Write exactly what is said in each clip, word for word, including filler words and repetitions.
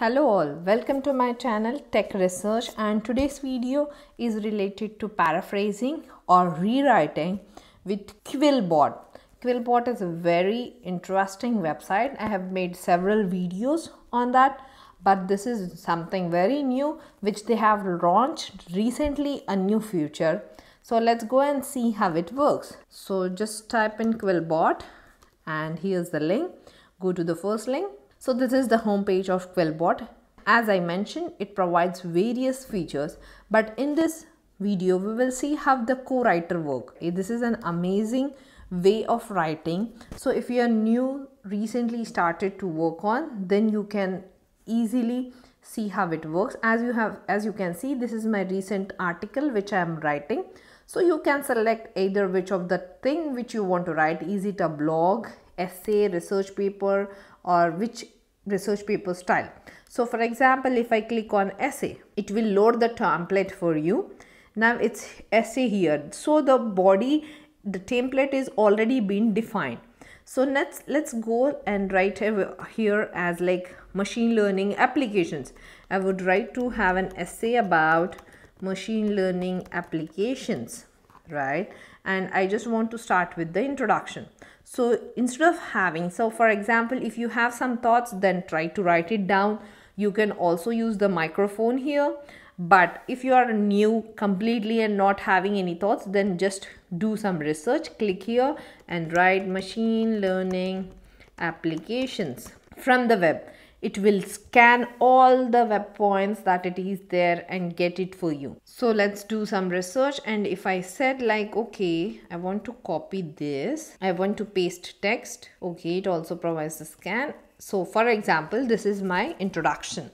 Hello all, welcome to my channel Tech Research, and today's video is related to paraphrasing or rewriting with Quillbot. Quillbot is a very interesting website. I have made several videos on that, but this is something very new which they have launched recently, a new feature. So let's go and see how it works. So just type in Quillbot and here's the link. Go to the first link. So this is the homepage of Quillbot. As I mentioned, it provides various features, but in this video we will see how the co-writer works. This is an amazing way of writing. So if you are new, recently started to work on, then you can easily see how it works. As you have, as you can see, this is my recent article which I am writing. So you can select either which of the thing which you want to write. Is it a blog, essay, research paper, or which research paper style. So for example, if I click on essay, it will load the template for you. Now it's essay here. So the body, the template is already been defined. So let's let's go and write here as like machine learning applications. I would write to have an essay about machine learning applications, right? And I just want to start with the introduction. So instead of having, so for example, if you have some thoughts, then try to write it down. You can also use the microphone here, but if you are new completely and not having any thoughts, then just do some research, click here and write machine learning applications from the web. It will scan all the web points that it is there and get it for you. So let's do some research. And if I said like, okay, I want to copy this, I want to paste text. Okay, it also provides the scan. So for example, this is my introduction.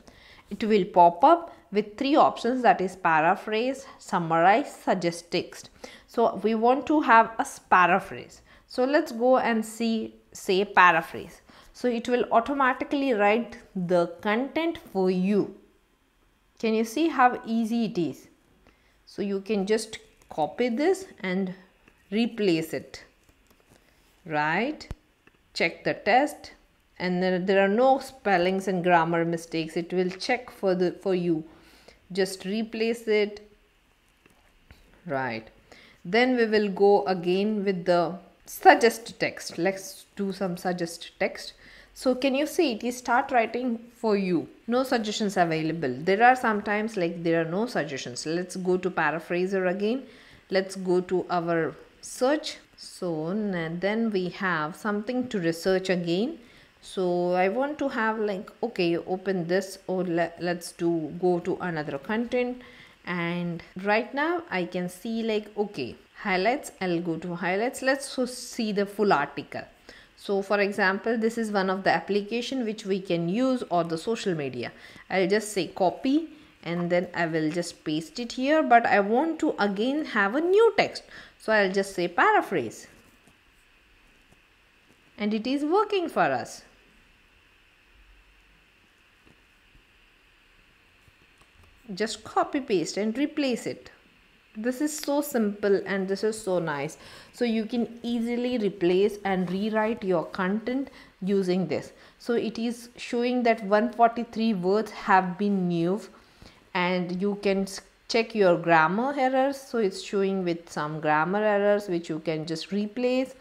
It will pop up with three options, that is paraphrase, summarize, suggest text. So we want to have a paraphrase. So let's go and see, say paraphrase. So it will automatically write the content for you. Can you see how easy it is? So you can just copy this and replace it, right? Check the test, and then there are no spellings and grammar mistakes. It will check for the for you. Just replace it, right? Then we will go again with the suggest text. Let's do some suggest text. So can you see it is start writing for you? No suggestions available. There are sometimes like there are no suggestions. Let's go to paraphraser again. Let's go to our search. So and then we have something to research again. So I want to have like, okay, open this, or let, let's do go to another content. And right now I can see like, okay, highlights. I'll go to highlights. Let's see the full article. So for example, this is one of the application which we can use, or the social media. I'll just say copy, and then I will just paste it here, but I want to again have a new text. So I'll just say paraphrase, and it is working for us. Just copy paste and replace it. This is so simple and this is so nice. So you can easily replace and rewrite your content using this. So it is showing that one hundred forty-three words have been new, and you can check your grammar errors. So it's showing with some grammar errors which you can just replace,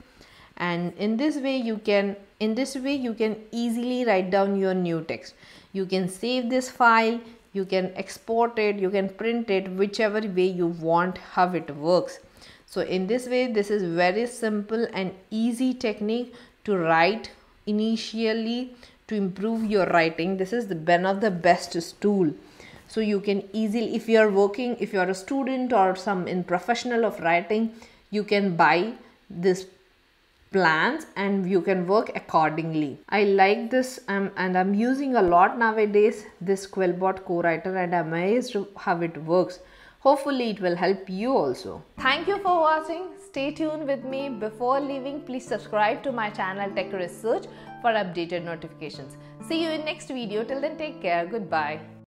and in this way you can in this way you can easily write down your new text. You can save this file, you can export it, you can print it, whichever way you want, how it works. So in this way, this is very simple and easy technique to write initially to improve your writing. This is the one of the best tool. So you can easily, if you are working, if you are a student or some in professional of writing, you can buy this plans and you can work accordingly. I like this um, and I'm using a lot nowadays, this Quillbot co-writer, and I'm amazed how it works. Hopefully it will help you also. Thank you for watching. Stay tuned with me. Before leaving, please subscribe to my channel Tech Research for updated notifications. See you in next video. Till then, take care. Goodbye.